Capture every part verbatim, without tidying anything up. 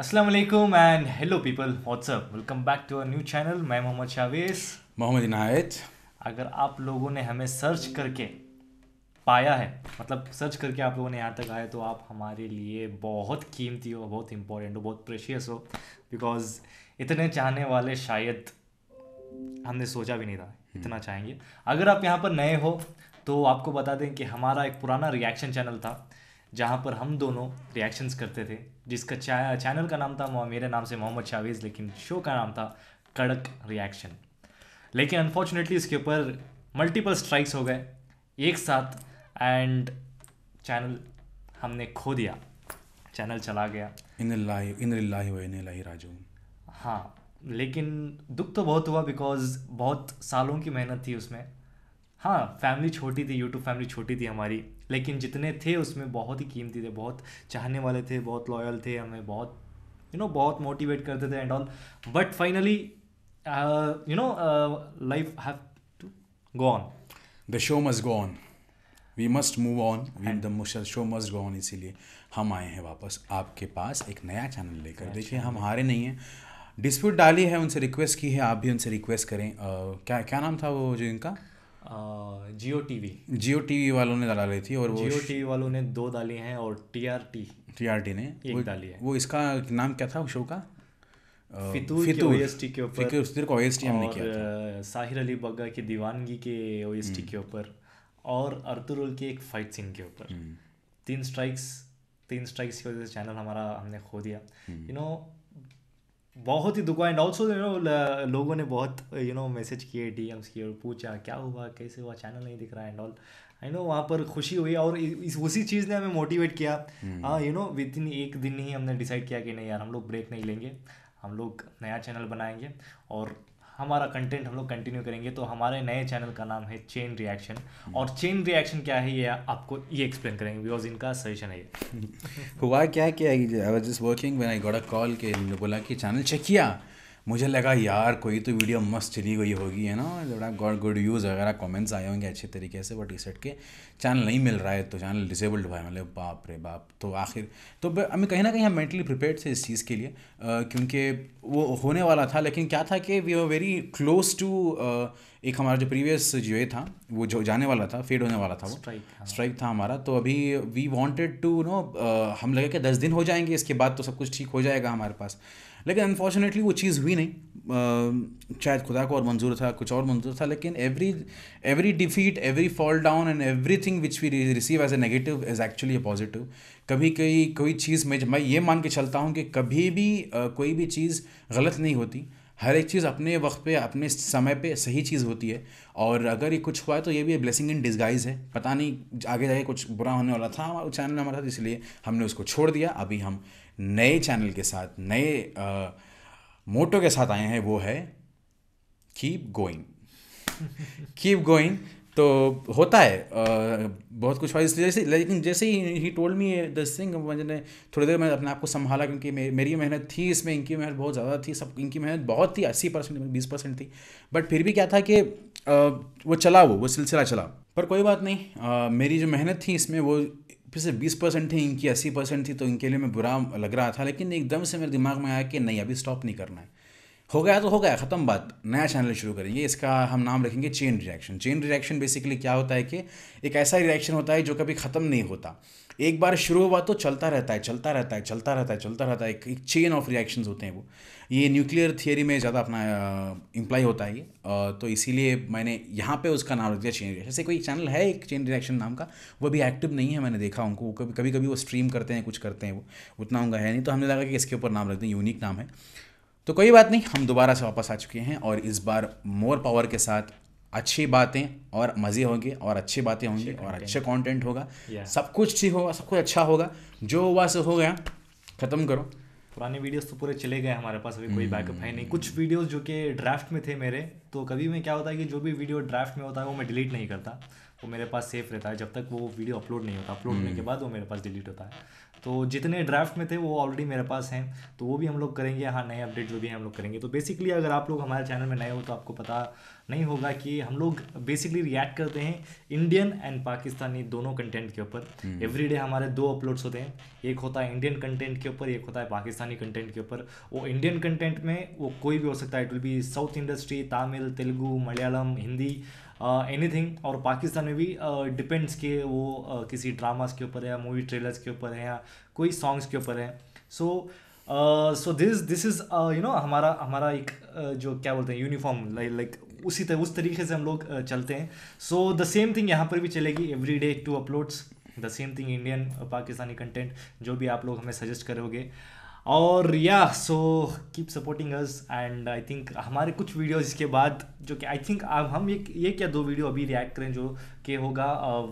अस्सलाम वालेकुम and hello people, what's up, welcome back to our new channel. मैं मोहम्मद शावेज़ मोहम्मद इनायत। अगर आप लोगों ने हमें सर्च करके पाया है, मतलब सर्च करके आप लोगों ने यहाँ तक आए, तो आप हमारे लिए बहुत कीमती हो, बहुत इंपॉर्टेंट हो, बहुत प्रेशियस हो, बिकॉज़ इतने चाहने वाले शायद हमने सोचा भी नहीं था इतना चाहेंगे। अगर आप यहाँ पर नए हो तो आपको बता दें कि हमारा एक पुराना रिएक्शन चैनल था जहाँ पर हम दोनों रिएक्शंस करते थे, जिसका चैनल का नाम था मेरे नाम से मोहम्मद शावेज़, लेकिन शो का नाम था कड़क रिएक्शन। लेकिन अनफॉर्चुनेटली इसके ऊपर मल्टीपल स्ट्राइक्स हो गए एक साथ एंड चैनल हमने खो दिया, चैनल चला गया। इन्नल्लाहि इन्नल्लाहि व इन्नल्लाहि राजिऊन। हाँ, लेकिन दुख तो बहुत हुआ बिकॉज बहुत सालों की मेहनत थी उसमें। हाँ, फैमिली छोटी थी, यूट्यूब फैमिली छोटी थी हमारी, लेकिन जितने थे उसमें बहुत ही कीमती थे, बहुत चाहने वाले थे, बहुत लॉयल थे, हमें बहुत यू नो बहुत मोटिवेट करते थे and all. But finally you know life have to go on, the show must go on, we must move on, the show must go on. इसीलिए हम आए हैं वापस आपके पास एक नया चैनल लेकर। देखिए, हम हारे नहीं हैं, डिस्प्यूट डाली है, उनसे रिक्वेस्ट की है, आप भी उनसे रिक्वेस्ट करें। uh, क्या क्या नाम था वो जो इनका जियो टीवी जियो टीवी वालों ने डाली थी, और जियो टीवी वालों ने दो डाली हैं और टीआरटी टीआरटी ने एक डाली है। वो इसका नाम क्या था शो का? फितूर के ओएसटी के ऊपर, फितूर का ओएसटी हमने किया था, साहिर अली बग्गा की दीवानगी के ओएसटी के ऊपर, और अर्तुरुल के एक फाइट सीन के ऊपर। तीन स्ट्राइक्स तीन स्ट्राइक्स की वजह से चैनल हमारा हमने खो दिया, यू नो, बहुत ही दुख। एंड ऑल्सो यू नो लोगों ने बहुत यू नो मैसेज किए, डीएम्स किए और पूछा क्या हुआ, कैसे हुआ, चैनल नहीं दिख रहा है एंड ऑल। आई नो वहाँ पर खुशी हुई और इस उसी चीज़ ने हमें मोटिवेट किया। हाँ, यू नो विद इन एक दिन ही हमने डिसाइड किया कि नहीं यार, हम लोग ब्रेक नहीं लेंगे, हम लोग नया चैनल बनाएंगे और हमारा कंटेंट हम लोग कंटिन्यू करेंगे। तो हमारे नए चैनल का नाम है चेन रिएक्शन, और चेन रिएक्शन क्या है ये आपको ये एक्सप्लेन करेंगे बिकॉज इनका सजेशन है ये। हुआ क्या कि I was just working when I got a call के बोला कि चैनल चेक किया। मुझे लगा यार कोई तो वीडियो मस्त चली गई होगी, है ना, थोड़ा गॉड गुड व्यूज़ वगैरह कमेंट्स आए होंगे अच्छे तरीके से, बट रिसेट के चैनल नहीं मिल रहा है, तो चैनल डिसेबल्ड हुआ है। मतलब बाप रे बाप। तो आखिर तो हमें कहीं ना कहीं हम मेंटली प्रिपेयर्ड थे इस चीज़ के लिए, क्योंकि वो होने वाला था। लेकिन क्या था कि we are very close to एक हमारा जो प्रीवियस जो ये था वो जो जाने वाला था, फेड होने वाला था, वो स्ट्राइक था हमारा। तो अभी वी वांटेड टू नो, हम लगे कि दस दिन हो जाएंगे, इसके बाद तो सब कुछ ठीक हो जाएगा हमारे पास। लेकिन अनफॉर्चुनेटली वो चीज़ हुई नहीं। uh, शायद खुदा को और मंजूर था, कुछ और मंजूर था। लेकिन every every defeat, every fall down and every thing which we receive as a negative is actually a positive. कभी कई कोई चीज़ में मैं ये मान के चलता हूँ कि कभी भी uh, कोई भी चीज़ गलत नहीं होती, हर एक चीज़ अपने वक्त पे, अपने समय पे सही चीज़ होती है। और अगर ये कुछ हुआ है तो ये भी एक ब्लेसिंग इन डिस्गाइज है। पता नहीं आगे जाके कुछ बुरा होने वाला था हमारा चैनल हमारा, इसलिए हमने उसको छोड़ दिया। अभी हम नए चैनल के साथ, नए मोटो के साथ आए हैं, वो है कीप गोइंग कीप गोइंग। तो होता है आ, बहुत कुछ हुआ इसलिए। लेकिन जैसे ही he told me this thing, मैंने थोड़ी देर में अपने आप को संभाला, क्योंकि मे, मेरी मेहनत थी इसमें, इनकी मेहनत बहुत ज़्यादा थी, सब इनकी मेहनत बहुत थी, अस्सी परसेंट बीस परसेंट थी। बट फिर भी क्या था कि आ, वो चला वो वो सिलसिला चला। पर कोई बात नहीं, आ, मेरी जो मेहनत थी इसमें वो सिर्फ बीस परसेंट थी, इनकी अस्सी परसेंट थी, तो इनके लिए मैं बुरा लग रहा था। लेकिन एकदम से मेरे दिमाग में आया कि नहीं, अभी स्टॉप नहीं करना है, हो गया तो हो गया, ख़त्म बात, नया चैनल शुरू करेंगे। इसका हम नाम रखेंगे chain reaction. Chain reaction basically क्या होता है कि एक ऐसा रिएक्शन होता है जो कभी ख़त्म नहीं होता। एक बार शुरू हुआ तो चलता रहता है चलता रहता है चलता रहता है चलता रहता है। एक, एक चेन ऑफ रिएक्शंस होते हैं वो। ये न्यूक्लियर थियरी में ज़्यादा अपना इम्प्लाई होता है ये, तो इसीलिए मैंने यहाँ पे उसका नाम रख दिया चेन रिएक्शन। जैसे कोई चैनल है एक चेन रिएक्शन नाम का, वो भी एक्टिव नहीं है, मैंने देखा उनको, कभी कभी कभी वो स्ट्रीम करते हैं, कुछ करते हैं, वो उतना उनका है नहीं। तो हमने लगा कि इसके ऊपर नाम रख दें, यूनिक नाम है। तो कोई बात नहीं, हम दोबारा से वापस आ चुके हैं, और इस बार मोर पावर के साथ अच्छी बातें और मज़े होंगे, और अच्छी बातें होंगी, और अच्छे कंटेंट होगा, सब कुछ ठीक होगा, सब कुछ अच्छा होगा। जो हुआ से हो गया, ख़त्म करो। पुराने वीडियोस तो पूरे चले गए हमारे पास, अभी कोई बैकअप है नहीं। कुछ वीडियोस जो कि ड्राफ्ट में थे मेरे, तो कभी मैं क्या होता है कि जो भी वीडियो ड्राफ्ट में होता है वो मैं डिलीट नहीं करता, वो मेरे पास सेफ रहता है जब तक वो वीडियो अपलोड नहीं होता। अपलोड होने के बाद वो मेरे पास डिलीट होता है। तो जितने ड्राफ्ट में थे वो ऑलरेडी मेरे पास हैं, तो वो भी हम लोग करेंगे। हाँ, नए अपडेट जो भी हैं हम लोग करेंगे। तो बेसिकली अगर आप लोग हमारे चैनल में नए हो तो आपको पता नहीं होगा कि हम लोग बेसिकली रिएक्ट करते हैं इंडियन एंड पाकिस्तानी दोनों कंटेंट के ऊपर। एवरीडे हमारे दो अपलोड्स होते हैं, एक होता है इंडियन कंटेंट के ऊपर, एक होता है पाकिस्तानी कंटेंट के ऊपर। वो इंडियन कंटेंट में वो कोई भी हो सकता है, it will be south industry, Tamil, Telugu, Malayalam, Hindi, anything uh, और पाकिस्तान में भी डिपेंड्स uh, के वो uh, किसी ड्रामास के ऊपर है या मूवी ट्रेलर्स के ऊपर है या कोई सॉन्ग्स के ऊपर है। So so this this is you know हमारा हमारा एक uh, जो क्या बोलते हैं यूनिफॉर्म, लाइक उसी तरह उस तरीके से हम लोग uh, चलते हैं। सो द सेम थिंग यहाँ पर भी चलेगी, every day two uploads the same thing, Indian Pakistani content जो भी आप लोग हमें सजेस्ट करोगे। और yeah so keep supporting us and I think हमारे कुछ वीडियोज़ के बाद जो कि आई थिंक अब हम एक ये क्या दो वीडियो अभी रिएक्ट करें जो कि होगा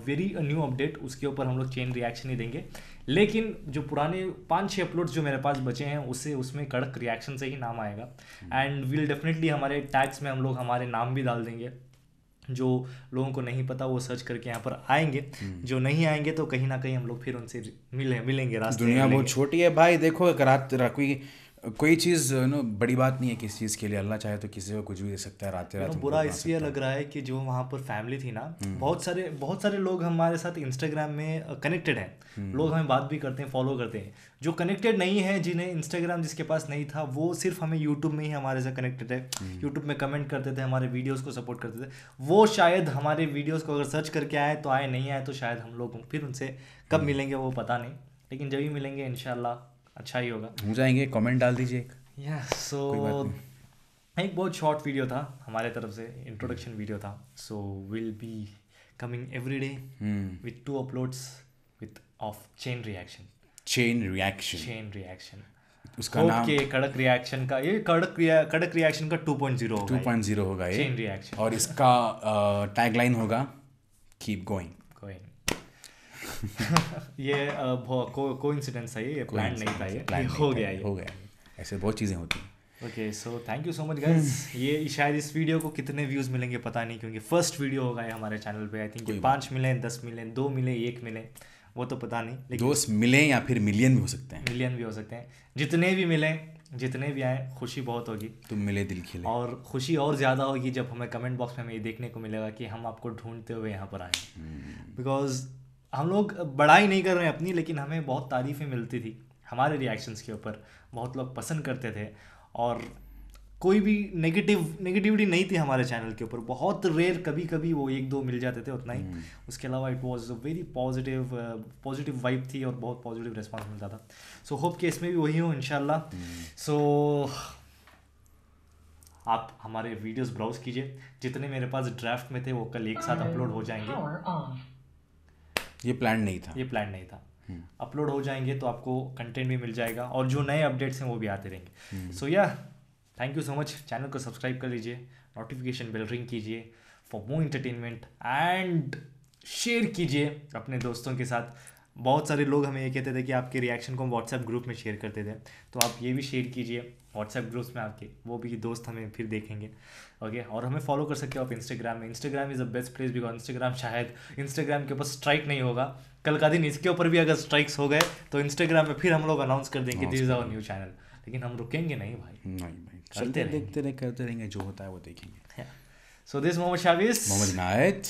वेरी न्यू अपडेट, उसके ऊपर हम लोग चेन रिएक्शन ही देंगे। लेकिन जो पुराने पाँच छः अपलोड्स जो मेरे पास बचे हैं उससे उसमें कड़क रिएक्शन से ही नाम आएगा। एंड वील डेफिनेटली हमारे टैग्स में हम लोग हमारे नाम भी डाल देंगे, जो लोगों को नहीं पता वो सर्च करके यहाँ पर आएंगे, जो नहीं आएंगे तो कहीं ना कहीं हम लोग फिर उनसे मिले मिलेंगे रास्ते में। दुनिया बहुत छोटी है भाई, देखो रात कोई कोई चीज़ नो बड़ी बात नहीं है किस चीज़ के लिए, अल्लाह चाहे तो किसी को कुछ भी दे सकता है। रात रात बुरा इसलिए लग रहा है कि जो वहाँ पर फैमिली थी ना, बहुत सारे बहुत सारे लोग हमारे साथ इंस्टाग्राम में कनेक्टेड हैं, लोग हमें बात भी करते हैं, फॉलो करते हैं। जो कनेक्टेड नहीं है, जिन्हें इंस्टाग्राम जिसके पास नहीं था, वो सिर्फ हमें यूट्यूब में ही हमारे से कनेक्टेड है, यूट्यूब में कमेंट करते थे, हमारे वीडियोज़ को सपोर्ट करते थे। वो शायद हमारे वीडियोज़ को अगर सर्च करके आए तो आए, नहीं आए तो शायद हम लोग फिर उनसे कब मिलेंगे वो पता नहीं, लेकिन जब भी मिलेंगे इंशाल्लाह अच्छा ही होगा, हो जाएंगे। कमेंट डाल दीजिए एक। या सो एक बहुत शॉर्ट वीडियो था हमारे तरफ से, इंट्रोडक्शन वीडियो था। So will be coming every day with two uploads with of chain reaction chain reaction chain reaction उसका नाम के कड़क रिएक्शन का, ये कड़क कड़क रिएक्शन का टू पॉइंट ज़ीरो होगा, टू पॉइंट ज़ीरो होगा ये चेन रिएक्शन। और इसका टैगलाइन होगा कीप गोइंग गोइंग ये कोइंसिडेंस है, ये प्लान नहीं था, ये हो गया ये हो गया ऐसे बहुत चीज़ें होती हैं। Okay, so thank you so much guys. ये शायद इस वीडियो को कितने व्यूज़ मिलेंगे पता नहीं, क्योंकि फर्स्ट वीडियो होगा ये हमारे चैनल पे। आई थिंक पाँच मिले, दस मिले, दो मिले, एक मिले, वो तो पता नहीं, लेकिन दोस्त मिले या फिर मिलियन भी हो सकते हैं, मिलियन भी हो सकते हैं। जितने भी मिले, जितने भी आए, खुशी बहुत होगी। तुम मिले दिल खिले, और खुशी और ज़्यादा होगी जब हमें कमेंट बॉक्स में ये देखने को मिलेगा कि हम आपको ढूंढते हुए यहाँ पर आए। बिकॉज हम लोग बड़ाई नहीं कर रहे हैं अपनी, लेकिन हमें बहुत तारीफ़ें मिलती थी हमारे रिएक्शंस के ऊपर, बहुत लोग पसंद करते थे और कोई भी नेगेटिव नेगेटिविटी नहीं थी हमारे चैनल के ऊपर। बहुत रेयर कभी कभी वो एक दो मिल जाते थे, उतना ही। उसके अलावा it was a very positive positive vibe थी और बहुत पॉजिटिव रिस्पॉन्स मिलता था। सो होप कि इसमें भी वही हो इंशाल्लाह। सो आप हमारे वीडियोज़ ब्राउज़ कीजिए, जितने मेरे पास ड्राफ्ट में थे वो कल एक साथ अपलोड हो जाएंगे। ये प्लान नहीं था, ये प्लान नहीं था। अपलोड हो जाएंगे तो आपको कंटेंट भी मिल जाएगा और जो नए अपडेट्स हैं वो भी आते रहेंगे। So yeah thank you so much. Channel को सब्सक्राइब कर लीजिए, नोटिफिकेशन बेल रिंग कीजिए for more entertainment, and share कीजिए अपने दोस्तों के साथ। बहुत सारे लोग हमें ये कहते थे कि आपके रिएक्शन को हम व्हाट्सएप ग्रुप में शेयर करते थे, तो आप ये भी शेयर कीजिए व्हाट्सएप ग्रुप्स में, आपके वो भी दोस्त हमें फिर देखेंगे। ओके, और हमें फॉलो कर सकते हो आप इंस्टाग्राम में। Instagram is the best place, because Instagram शायद इंस्टाग्राम के ऊपर स्ट्राइक नहीं होगा, कल का दिन इसके ऊपर भी अगर स्ट्राइक्स हो गए तो इंस्टाग्राम में फिर हम लोग अनाउंस कर देंगे this is our new channel. लेकिन हम रुकेंगे नहीं भाई, नहीं भाई, चलते देखते रहे करते रहेंगे, जो होता है वो देखेंगे। So this Mohammad Shavez Mohammad Inayat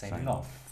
signing of.